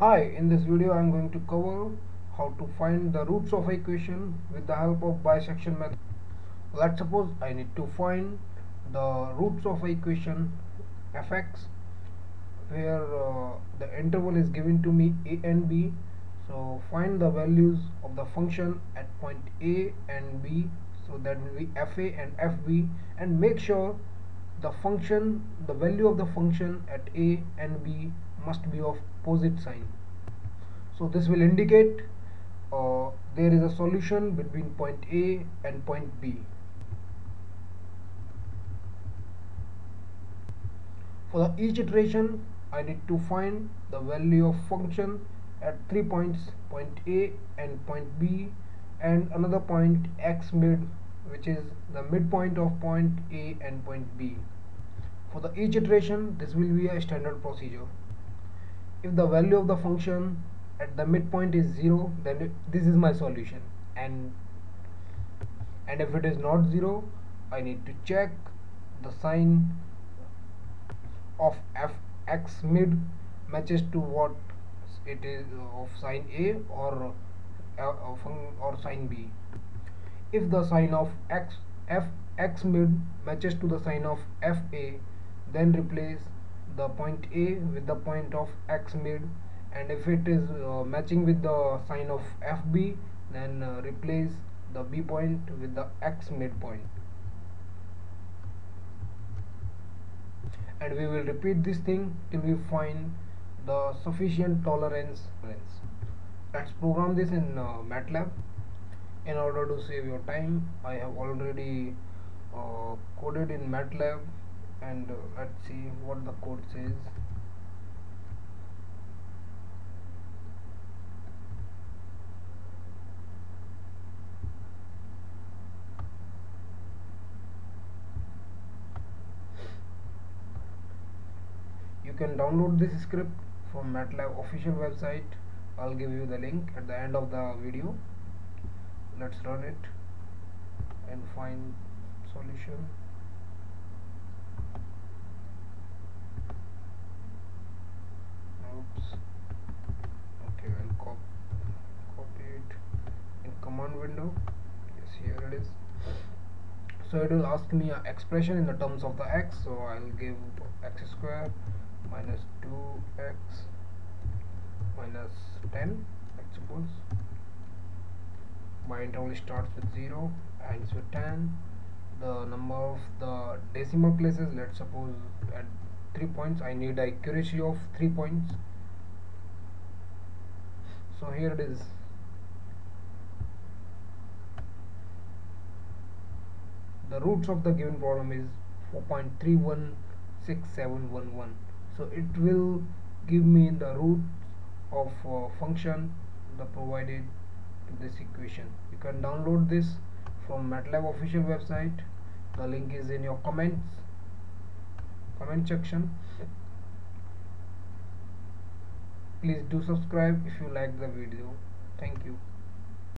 Hi, in this video I am going to cover how to find the roots of equation with the help of bisection method. Let's suppose I need to find the roots of equation fx where the interval is given to me a and b. So find the values of the function at point a and b so that we fa and fb, and make sure the value of the function at a and b must be of opposite sign. So this will indicate there is a solution between point A and point B. For each iteration I need to find the value of function at 3 points, point A and point B, and another point x mid, which is the midpoint of point A and point B. For the each iteration this will be a standard procedure. If the value of the function at the midpoint is 0, then this is my solution, and if it is not 0, I need to check the sign of fx mid matches to what it is of sign A or sign B. If the sign of fx mid matches to the sign of fa, then replace the point A with the point of x mid, and if it is matching with the sign of fb, then replace the b point with the x midpoint, and we will repeat this thing till we find the sufficient tolerance. Let's program this in Matlab. In order to save your time, I have already coded in Matlab, and let's see what the code says. You can download this script from Matlab official website. I'll give you the link at the end of the video. Let's run it and find solution. Okay, I'll copy it in command window. Yes, here it is. So it will ask me an expression in the terms of the x, so I'll give x square minus 2x minus 10, let's suppose. My interval starts with 0, ends with 10. The number of the decimal places, let's suppose at 3 points, I need accuracy of 3 points. So here it is. The roots of the given problem is 4.316711. So it will give me the root of function provided to this equation. You can download this from Matlab official website. The link is in your comment section. Please do subscribe if you like the video. Thank you.